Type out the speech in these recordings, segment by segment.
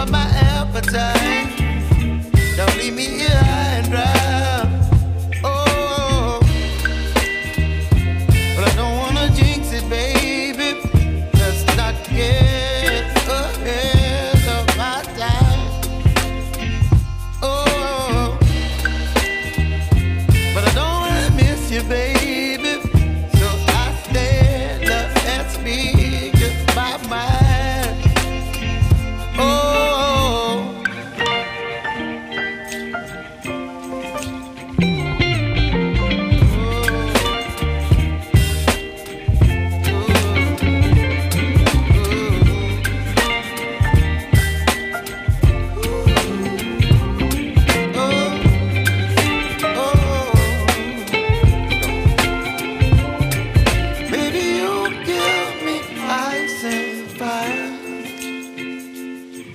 over my appetite. Don't leave me here high and dry. Oh, but I don't wanna jinx it, baby. Let's not get ahead of my time. Oh, but I don't wanna miss you, baby.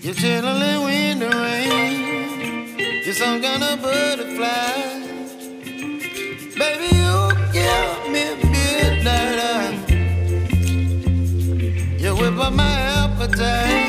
You're chilling when the rain. You're some kind of butterfly. Baby, you give me midnight. You whip up my appetite.